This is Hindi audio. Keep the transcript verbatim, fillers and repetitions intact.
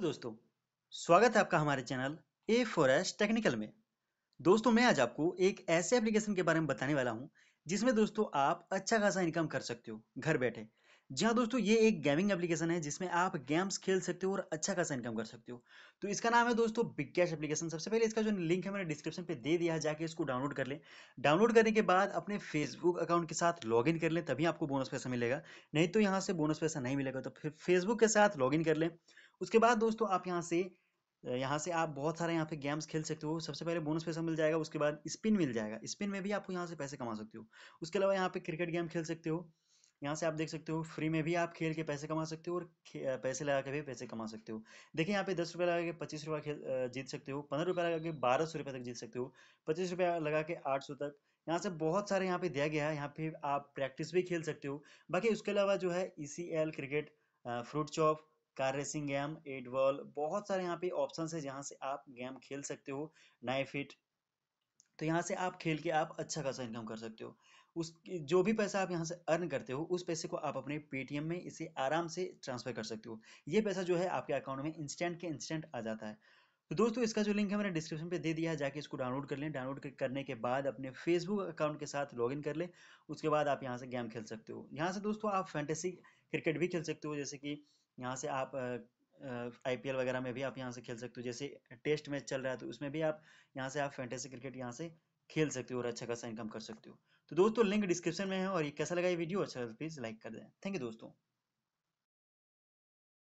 दोस्तों स्वागत है आपका हमारे channel A for S technical में। दोस्तों मैं आज आपको एक ऐसे एप्लीकेशन के बारे में बताने वाला हूं जिसमें दोस्तों आप अच्छा खासा इनकम कर सकते हो घर बैठे। जी हाँ दोस्तों, ये एक गेमिंग एप्लीकेशन है जिसमें आप गेम्स खेल सकते हो और अच्छा खासा इनकम कर सकते हो। तो इसका नाम है दोस्तों बिग कैश एप्लीकेशन। सबसे पहले इसका जो लिंक है मैंने डिस्क्रिप्शन पे दे दिया है, जाके इसको डाउनलोड कर लें। डाउनलोड करने के बाद अपने फेसबुक अकाउंट के साथ लॉग इन कर लें, तभी आपको बोनस पैसा मिलेगा, नहीं तो यहाँ से बोनस पैसा नहीं मिलेगा। तो फिर फेसबुक के साथ लॉग इन कर लें। उसके बाद दोस्तों आप यहाँ से यहाँ से आप बहुत सारे यहाँ पे गेम्स खेल सकते हो। सबसे पहले बोनस पैसा मिल जाएगा, उसके बाद स्पिन मिल जाएगा, स्पिन में भी आपको यहाँ से पैसे कमा सकते हो। उसके अलावा यहाँ पे क्रिकेट गेम खेल सकते हो, यहाँ से आप देख सकते हो फ्री में भी आप खेल के पैसे कमा सकते हो और पैसे लगा के भी पैसे कमा सकते हो। देखिए यहाँ पे दस रुपये लगा के पच्चीस रुपये खेल जीत सकते हो, पंद्रह रुपये लगा के बारह सौ रुपये तक जीत सकते हो, पच्चीस रुपये लगा के आठ सौ तक। यहाँ से बहुत सारे यहाँ पे दिया गया है, यहाँ पे आप प्रैक्टिस भी खेल सकते हो। बाकी उसके अलावा जो है E C L cricket, fruit chop, car racing game, eight ball, बहुत सारे यहाँ पे ऑप्शन है जहाँ से आप गेम खेल सकते हो, नाइफ हिट। तो यहाँ से आप खेल के आप अच्छा खासा इनकम कर सकते हो। उस जो भी पैसा आप यहाँ से अर्न करते हो उस पैसे को आप अपने पेटीएम में इसे आराम से ट्रांसफर कर सकते हो। ये पैसा जो है आपके अकाउंट में इंस्टेंट के इंस्टेंट आ जाता है। तो दोस्तों इसका जो लिंक है मैंने डिस्क्रिप्शन पे दे दिया है, जाके इसको डाउनलोड कर लें। डाउनलोड करने के बाद अपने फेसबुक अकाउंट के साथ लॉगिन कर लें। उसके बाद आप यहाँ से गेम खेल सकते हो। यहाँ से दोस्तों आप फैंटेसी क्रिकेट भी खेल सकते हो, जैसे कि यहाँ से आप आई पी एल वगैरह में भी आप यहाँ से खेल सकते हो। जैसे टेस्ट मैच चल रहा है तो उसमें भी आप यहाँ से आप फैंटेसी क्रिकेट यहाँ से खेल सकते हो और अच्छा खासा इनकम कर सकते हो। तो दोस्तों लिंक डिस्क्रिप्शन में है। और ये कैसा लगा ये वीडियो, अच्छा प्लीज़ लाइक कर दें। थैंक यू दोस्तों।